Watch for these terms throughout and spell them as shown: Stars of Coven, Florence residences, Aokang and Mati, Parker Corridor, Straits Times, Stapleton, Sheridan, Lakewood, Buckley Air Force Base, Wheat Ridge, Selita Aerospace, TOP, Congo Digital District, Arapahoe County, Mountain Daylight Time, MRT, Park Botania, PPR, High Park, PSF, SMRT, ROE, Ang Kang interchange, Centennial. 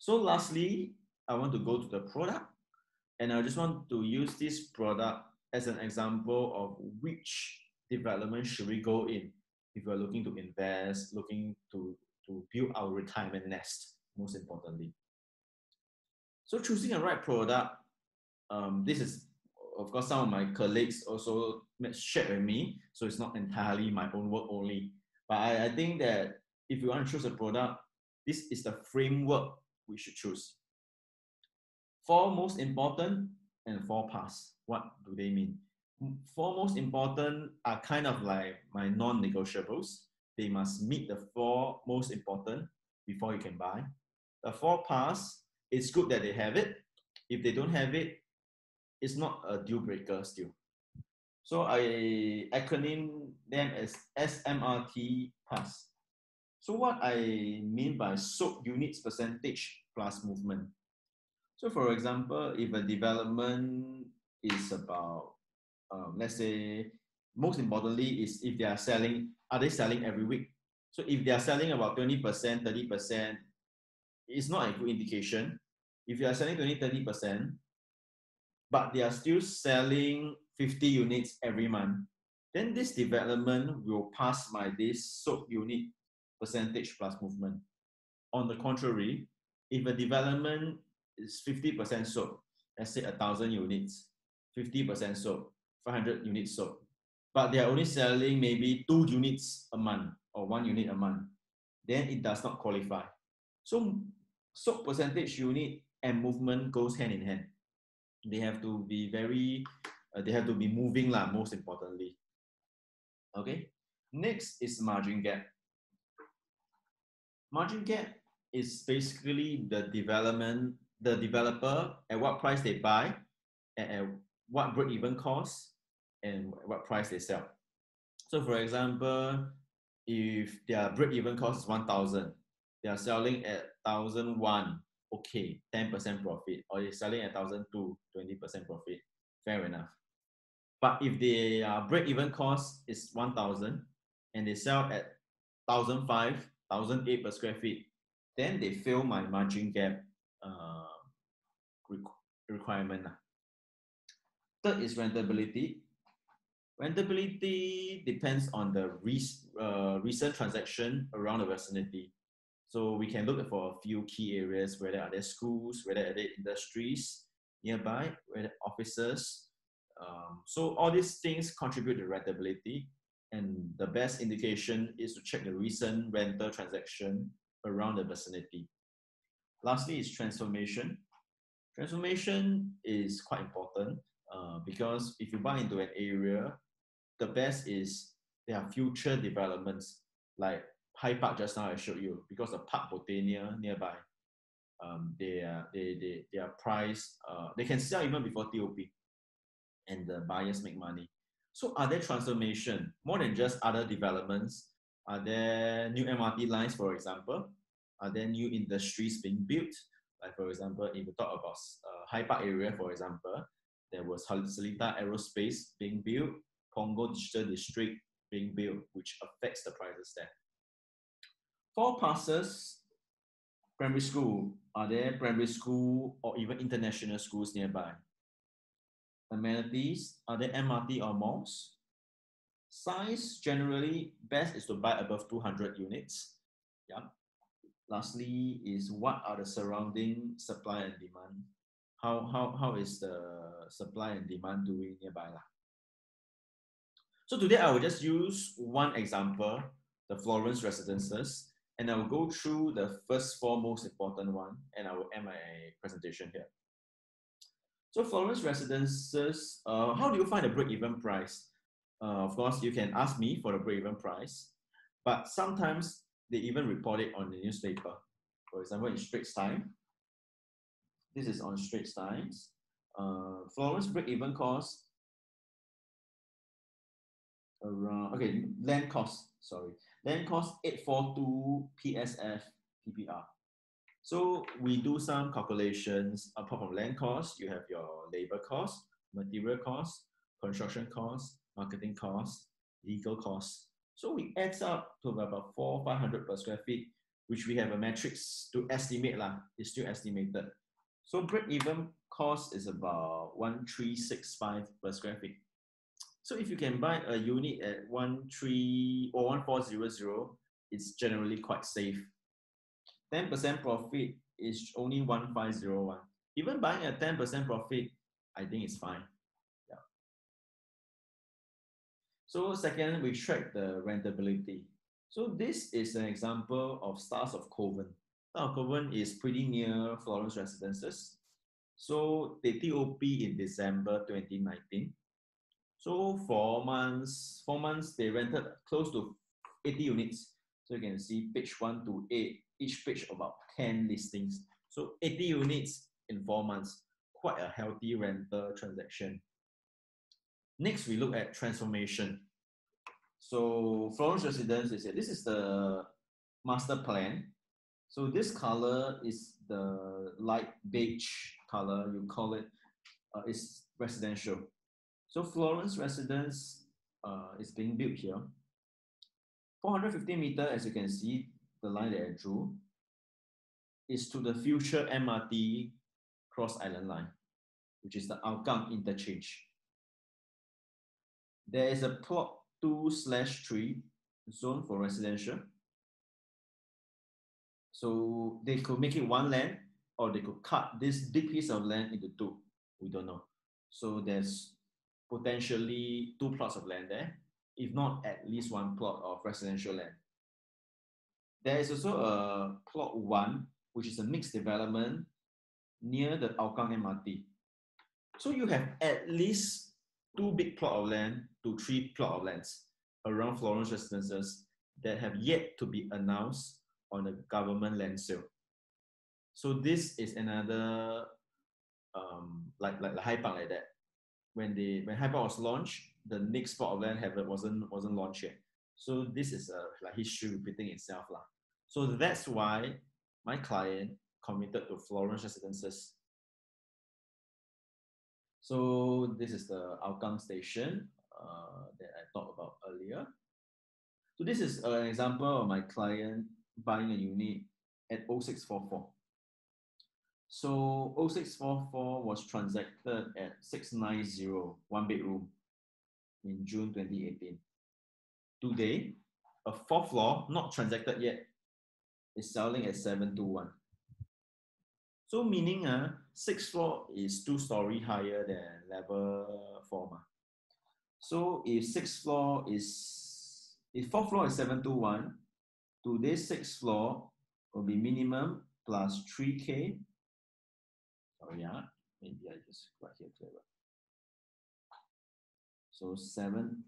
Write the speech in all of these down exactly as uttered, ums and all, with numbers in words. So lastly, I want to go to the product, and I just want to use this product as an example of which development should we go in if we're looking to invest, looking to, to build our retirement nest, most importantly. So choosing a right product, um, this is, of course, some of my colleagues also shared with me, so it's not entirely my own work only. But I, I think that if you want to choose a product, this is the framework we should choose. Four most important and four paths. What do they mean? Four most important are kind of like my non-negotiables. They must meet the four most important before you can buy. The four paths, it's good that they have it. If they don't have it, it's not a deal breaker still. So I acronym them as S M R T paths. So what I mean by sold units percentage plus movement. So for example, if a development is about, um, let's say, most importantly is if they are selling, are they selling every week? So if they are selling about twenty percent, thirty percent, it's not a good indication. If they are selling twenty, thirty percent, but they are still selling fifty units every month, then this development will pass my this sold unit percentage plus movement. On the contrary, if a development is fifty percent sold, let's say one thousand units, fifty percent sold, five hundred units sold, but they are only selling maybe two units a month or one unit a month, then it does not qualify. So sold percentage unit and movement goes hand in hand. They have to be very, uh, they have to be moving lah, most importantly. Okay, next is margin gap. Margin gap is basically the development, the developer, at what price they buy, and at what break-even cost, and what price they sell. So for example, if their break-even cost is one thousand, they are selling at one thousand one, okay, ten percent profit, or they're selling at one thousand two, twenty percent profit, fair enough. But if their break-even cost is one thousand, and they sell at one thousand five, one thousand eight per square feet, then they fail my margin gap uh, requirement. Third is rentability. Rentability depends on the res uh, recent transaction around the vicinity. So we can look for a few key areas, whether are there schools, whether are there industries nearby, whether offices. Um, so all these things contribute to rentability. And the best indication is to check the recent rental transaction around the vicinity. Lastly is transformation. Transformation is quite important uh, because if you buy into an area, the best is there are future developments like High Park just now I showed you, because the Park Botania nearby, um, they, are, they, they, they are priced, uh, they can sell even before T O P and the buyers make money. So are there transformation, more than just other developments? Are there new M R T lines, for example? Are there new industries being built? Like for example, if we talk about uh, High Park area, for example, there was Selita Aerospace being built, Congo Digital District being built, which affects the prices there. Four passes, primary school. Are there primary school or even international schools nearby? Amenities, are there M R T or malls? Size, generally, best is to buy above two hundred units. Yeah. Lastly is what are the surrounding supply and demand? How, how, how is the supply and demand doing nearby? So today I will just use one example, the Florence residences, and I will go through the first four most important one, and I will end my presentation here. So Florence residences, uh, how do you find a break-even price? Uh, of course, you can ask me for the break-even price, but sometimes they even report it on the newspaper. For example, in Straits Times, this is on Straits Times. Uh, Florence break-even cost around, okay, land cost, sorry. Land cost eight forty-two P S F P P R. So we do some calculations. Apart from land cost, you have your labor cost, material cost, construction cost, marketing cost, legal cost. So we add up to about four, five hundred per square feet, which we have a matrix to estimate lah. It's still estimated. So break-even cost is about one three six five per square feet. So if you can buy a unit at one three or one four zero zero, it's generally quite safe. ten percent profit is only one five zero one. Even buying a ten percent profit, I think it's fine. Yeah. So second, we track the rentability. So this is an example of Stars of Coven. Stars of Coven is pretty near Florence Residences. So they T O P in December twenty nineteen. So four months, four months they rented close to eighty units. So you can see page one to eight, each page about ten listings. So eighty units in four months, quite a healthy rental transaction. Next, we look at transformation. So Florence Residence is here. This is the master plan. So this color is the light beige color, you call it, uh, it's residential. So Florence Residence uh, is being built here. four hundred fifty meters, as you can see, the line that I drew, is to the future M R T cross-island line, which is the Ang Kang interchange. There is a plot two slash three zone for residential. So they could make it one land, or they could cut this big piece of land into two. We don't know. So there's potentially two plots of land there, if not at least one plot of residential land. There is also a plot one, which is a mixed development near the Aokang and Mati. So you have at least two big plot of land to three plot of lands around Florence Residences that have yet to be announced on the government land sale. So this is another, um, like, like, like High Park like that. When they when High Park was launched, the next plot of land haven't wasn't wasn't launched yet. So this is a like history repeating itself, lah. So that's why my client committed to Florence Residences. So this is the outcome station uh, that I talked about earlier. So this is an example of my client buying a unit at oh six four four. So oh six four four was transacted at six nine zero, one bedroom, in June twenty eighteen. Today, a fourth floor, not transacted yet, is selling at seven two one. So meaning uh, sixth floor is two story higher than level four. So if sixth floor is, if fourth floor is seven two one, today's sixth floor will be minimum plus three K. Sorry, yeah, maybe I just right here clever. So seven,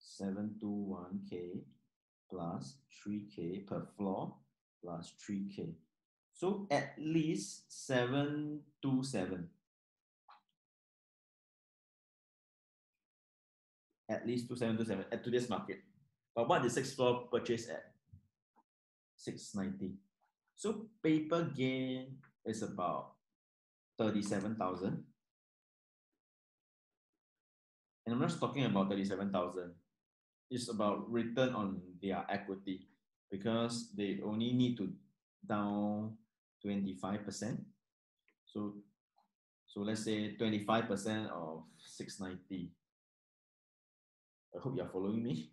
seven two one K plus three K per floor plus three K. So at least seven two seven. At least two seven two seven at today's market. But what is sixth floor purchase at? six ninety. So paper gain is about thirty-seven thousand. And I'm not talking about thirty-seven thousand. It's about return on their equity, because they only need to down twenty-five percent. So, so let's say twenty-five percent of six ninety. I hope you're following me.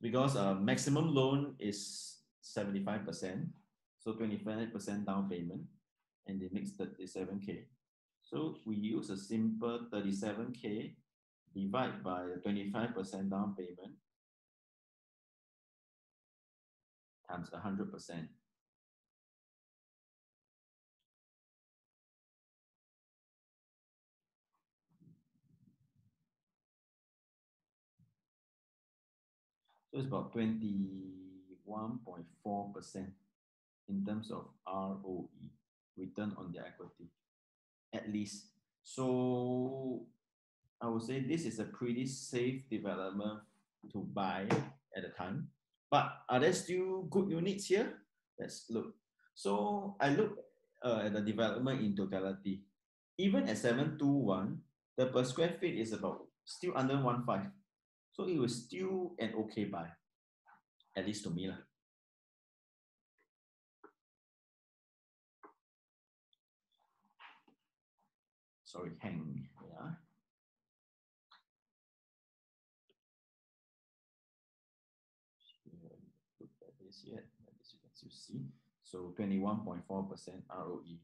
Because uh, maximum loan is seventy-five percent. So twenty-five percent down payment, and they make thirty-seven K. So we use a simple thirty-seven K divided by the twenty-five percent down payment times one hundred percent. So it's about twenty-one point four percent in terms of R O E, return on the equity, at least. So I would say this is a pretty safe development to buy at the time. But are there still good units here? Let's look. So I look uh, at the development in totality. Even at seven two one, the per square feet is about still under one five. So it was still an okay buy. at least to me lah. Sorry, hang. Yeah. Look at this yet. At least you can still see. So twenty-one point four percent R O E.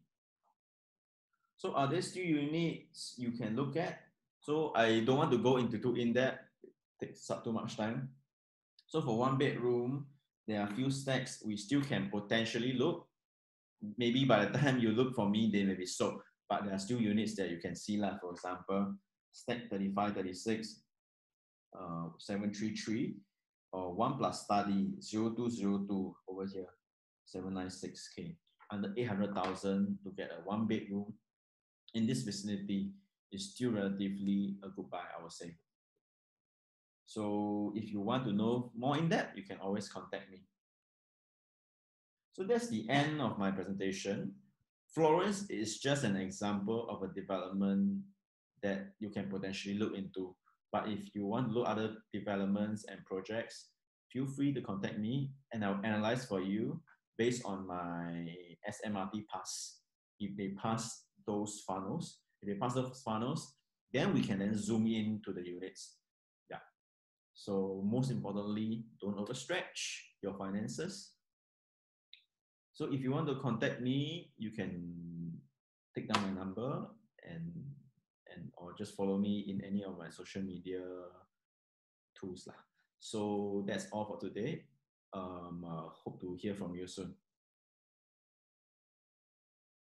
So are there still units you can look at? So I don't want to go into too in-depth. It takes up too much time. So for one bedroom, there are a few stacks we still can potentially look. Maybe by the time you look for me, they may be sold. But there are still units that you can see, like, for example, stack thirty-five, thirty-six, uh, seven three three, or one plus study zero two zero two over here, seven ninety-six K, under eight hundred thousand to get a one bedroom in this vicinity is still relatively a good buy, I would say. So if you want to know more in depth, you can always contact me. So that's the end of my presentation. Florence is just an example of a development that you can potentially look into. But if you want to look at other developments and projects, feel free to contact me and I'll analyze for you based on my S M R T pass. If they pass those funnels, if they pass those funnels, then we can then zoom in to the units. Yeah. So most importantly, don't overstretch your finances. So if you want to contact me, you can take down my number and, and or just follow me in any of my social media tools lah. So that's all for today. Um, uh, hope to hear from you soon.